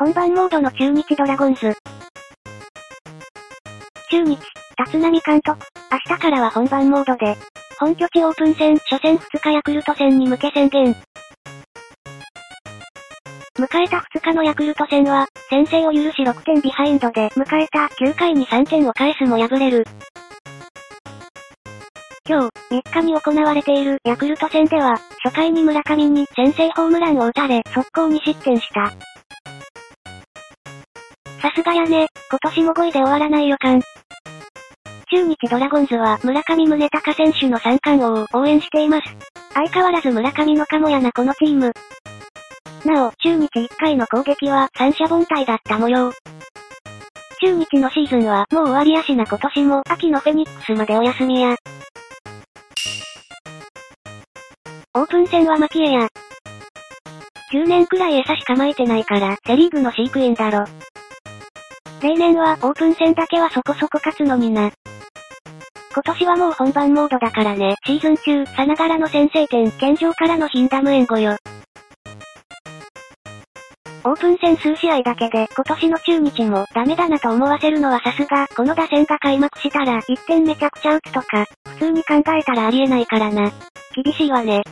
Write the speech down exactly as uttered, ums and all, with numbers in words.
本番モードの中日ドラゴンズ。中日、立浪監督、明日からは本番モードで、本拠地オープン戦、初戦ふつかヤクルト戦に向け宣言。迎えたふつかのヤクルト戦は、先制を許しろくてんビハインドで迎えたきゅうかいにさんてんを返すも敗れる。今日、みっかに行われているヤクルト戦では、初回に村上に先制ホームランを打たれ、速攻に失点した。さすがやね、今年もごいで終わらない予感。中日ドラゴンズは村上宗隆選手の三冠王を応援しています。相変わらず村上のかもやなこのチーム。なお、中日いっかいの攻撃は三者凡退だった模様。中日のシーズンはもう終わりやしな今年も秋のフェニックスまでお休みや。オープン戦は牧江や。じゅうねんくらい餌しかまいてないからセリーグの飼育員だろ。例年はオープン戦だけはそこそこ勝つのにな。今年はもう本番モードだからね。シーズン中、さながらの先制点、健丈からのヒンダム援護よ。オープン戦数試合だけで、今年の中日もダメだなと思わせるのはさすが、この打線が開幕したら、いってんめちゃくちゃ打つとか、普通に考えたらありえないからな。厳しいわね。